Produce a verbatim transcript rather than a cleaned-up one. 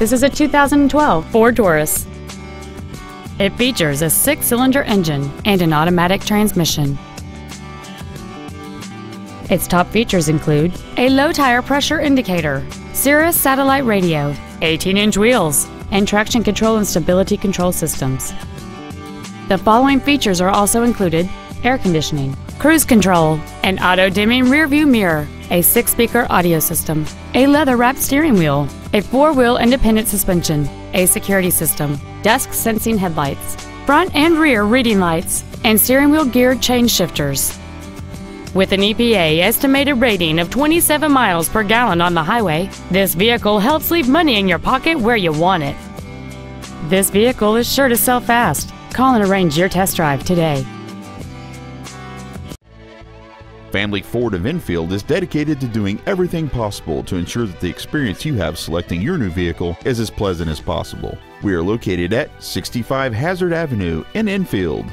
This is a two thousand twelve Ford Taurus. It features a six-cylinder engine and an automatic transmission. Its top features include a low-tire pressure indicator, Sirius satellite radio, eighteen inch wheels, and traction control and stability control systems. The following features are also included: air conditioning, cruise control, an auto-dimming rearview mirror, a six-speaker audio system, a leather-wrapped steering wheel, a four-wheel independent suspension, a security system, dusk-sensing headlights, front and rear reading lights, and steering wheel geared chain shifters. With an E P A estimated rating of twenty-seven miles per gallon on the highway, this vehicle helps leave money in your pocket where you want it. This vehicle is sure to sell fast. Call and arrange your test drive today. Family Ford of Enfield is dedicated to doing everything possible to ensure that the experience you have selecting your new vehicle is as pleasant as possible. We are located at sixty-five Hazard Avenue in Enfield.